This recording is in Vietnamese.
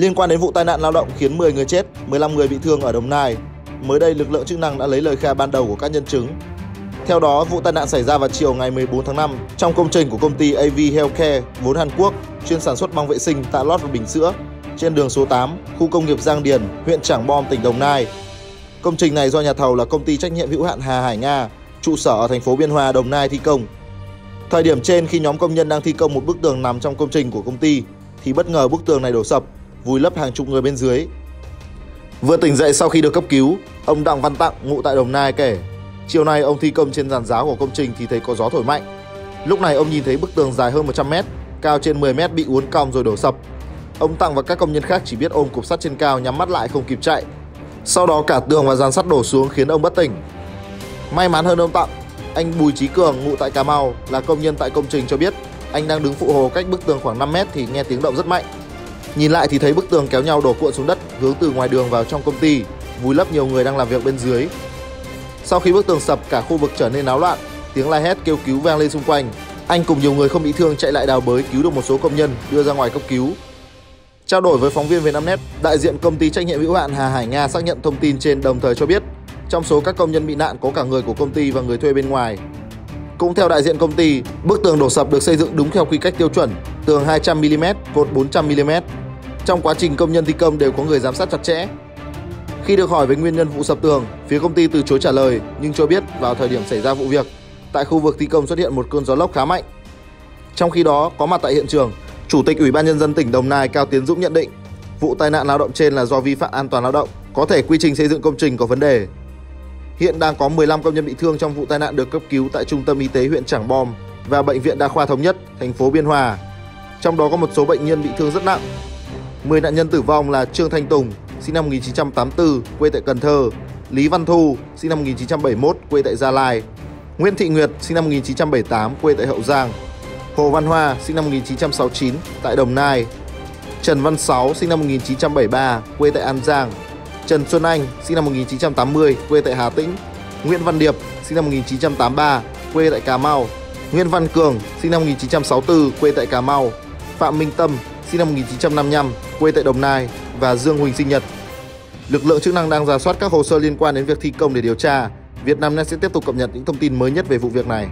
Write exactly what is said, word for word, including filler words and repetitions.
Liên quan đến vụ tai nạn lao động khiến mười người chết, mười lăm người bị thương ở Đồng Nai, mới đây lực lượng chức năng đã lấy lời khai ban đầu của các nhân chứng. Theo đó, vụ tai nạn xảy ra vào chiều ngày mười bốn tháng năm trong công trình của công ty a vê Healthcare, vốn Hàn Quốc, chuyên sản xuất băng vệ sinh, tạ lót và bình sữa, trên đường số tám, khu công nghiệp Giang Điền, huyện Trảng Bom, tỉnh Đồng Nai. Công trình này do nhà thầu là công ty trách nhiệm hữu hạn Hà Hải Nga, trụ sở ở thành phố Biên Hòa, Đồng Nai thi công. Thời điểm trên, khi nhóm công nhân đang thi công một bức tường nằm trong công trình của công ty, thì bất ngờ bức tường này đổ sập, vùi lấp hàng chục người bên dưới. Vừa tỉnh dậy sau khi được cấp cứu, ông Đặng Văn Tặng, ngụ tại Đồng Nai kể, chiều nay ông thi công trên giàn giáo của công trình thì thấy có gió thổi mạnh. Lúc này ông nhìn thấy bức tường dài hơn một trăm mét, cao trên mười mét bị uốn cong rồi đổ sập. Ông Tặng và các công nhân khác chỉ biết ôm cục sắt trên cao nhắm mắt lại không kịp chạy. Sau đó cả tường và giàn sắt đổ xuống khiến ông bất tỉnh. May mắn hơn ông Tặng, anh Bùi Trí Cường, ngụ tại Cà Mau, là công nhân tại công trình cho biết anh đang đứng phụ hồ cách bức tường khoảng năm mét thì nghe tiếng động rất mạnh. Nhìn lại thì thấy bức tường kéo nhau đổ cuộn xuống đất hướng từ ngoài đường vào trong công ty, vùi lấp nhiều người đang làm việc bên dưới. Sau khi bức tường sập, cả khu vực trở nên náo loạn, tiếng la hét kêu cứu vang lên xung quanh. Anh cùng nhiều người không bị thương chạy lại đào bới cứu được một số công nhân đưa ra ngoài cấp cứu. Trao đổi với phóng viên VietNamNet, đại diện công ty trách nhiệm hữu hạn Hà Hải Nga xác nhận thông tin trên, đồng thời cho biết trong số các công nhân bị nạn có cả người của công ty và người thuê bên ngoài. Cũng theo đại diện công ty, bức tường đổ sập được xây dựng đúng theo quy cách tiêu chuẩn, tường hai trăm mi-li-mét, cột bốn trăm mi-li-mét. Trong quá trình công nhân thi công đều có người giám sát chặt chẽ. Khi được hỏi về nguyên nhân vụ sập tường, phía công ty từ chối trả lời nhưng cho biết vào thời điểm xảy ra vụ việc, tại khu vực thi công xuất hiện một cơn gió lốc khá mạnh. Trong khi đó, có mặt tại hiện trường, Chủ tịch Ủy ban Nhân dân tỉnh Đồng Nai Cao Tiến Dũng nhận định vụ tai nạn lao động trên là do vi phạm an toàn lao động, có thể quy trình xây dựng công trình có vấn đề. Hiện đang có mười lăm công nhân bị thương trong vụ tai nạn được cấp cứu tại Trung tâm Y tế huyện Trảng Bom và Bệnh viện Đa khoa Thống nhất, thành phố Biên Hòa. Trong đó có một số bệnh nhân bị thương rất nặng. mười nạn nhân tử vong là Trương Thanh Tùng, sinh năm một nghìn chín trăm tám mươi tư, quê tại Cần Thơ, Lý Văn Thu, sinh năm một nghìn chín trăm bảy mươi mốt, quê tại Gia Lai, Nguyễn Thị Nguyệt, sinh năm một nghìn chín trăm bảy mươi tám, quê tại Hậu Giang, Hồ Văn Hoa, sinh năm một nghìn chín trăm sáu mươi chín, tại Đồng Nai, Trần Văn Sáu, sinh năm một nghìn chín trăm bảy mươi ba, quê tại An Giang, Trần Xuân Anh, sinh năm một nghìn chín trăm tám mươi, quê tại Hà Tĩnh, Nguyễn Văn Điệp, sinh năm một nghìn chín trăm tám mươi ba, quê tại Cà Mau, Nguyễn Văn Cường, sinh năm một nghìn chín trăm sáu mươi tư, quê tại Cà Mau, Phạm Minh Tâm, sinh năm một nghìn chín trăm năm mươi lăm, quê tại Đồng Nai và Dương Huỳnh Sinh Nhật. Lực lượng chức năng đang rà soát các hồ sơ liên quan đến việc thi công để điều tra. VietNamNet sẽ tiếp tục cập nhật những thông tin mới nhất về vụ việc này.